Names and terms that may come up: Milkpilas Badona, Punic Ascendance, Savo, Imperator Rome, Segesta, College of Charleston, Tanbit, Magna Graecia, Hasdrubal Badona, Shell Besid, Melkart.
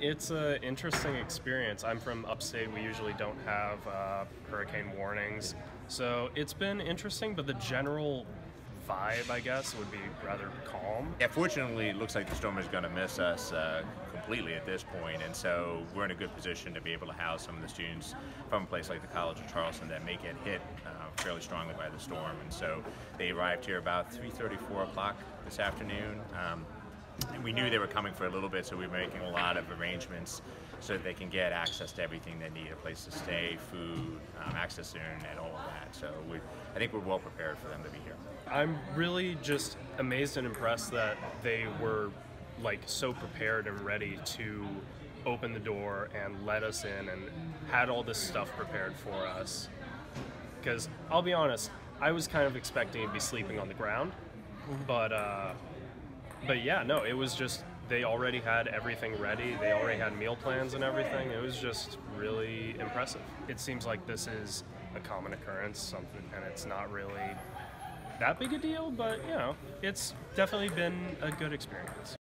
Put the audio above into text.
It's an interesting experience. I'm from upstate. We usually don't have hurricane warnings. So it's been interesting, but the general vibe, I guess, would be rather calm. Yeah, fortunately, it looks like the storm is going to miss us completely at this point, and so we're in a good position to be able to house some of the students from a place like the College of Charleston that may get hit fairly strongly by the storm. And so they arrived here about 3:30, 4 o'clock this afternoon. We knew they were coming for a little bit, so we were making a lot of arrangements so that they can get access to everything they need, a place to stay, food, access to the internet, all of that. So I think we're well prepared for them to be here. I'm really just amazed and impressed that they were like so prepared and ready to open the door and let us in and had all this stuff prepared for us. Because I'll be honest, I was kind of expecting to be sleeping on the ground, but yeah, no, it was just, they already had everything ready. They already had meal plans and everything. It was just really impressive. It seems like this is a common occurrence, something, and it's not really that big a deal, but you know, it's definitely been a good experience.